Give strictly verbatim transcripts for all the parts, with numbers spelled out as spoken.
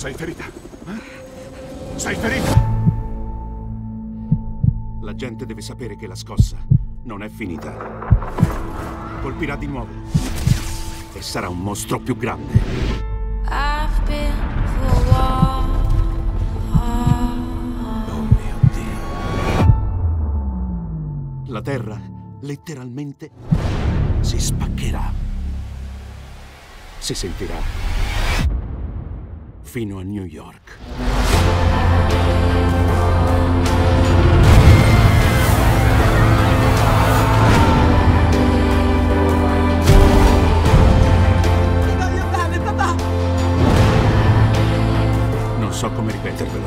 Sei ferita? Eh? Sei ferita? La gente deve sapere che la scossa non è finita. Colpirà di nuovo. E sarà un mostro più grande. Oh mio Dio. La terra letteralmente si spaccherà. Si sentirà. Fino a New York. Ti voglio bene, papà! Non so come ripetervelo.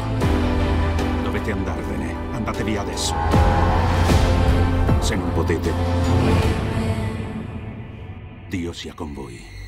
Dovete andarvene. Andate via adesso. Se non potete, Dio sia con voi.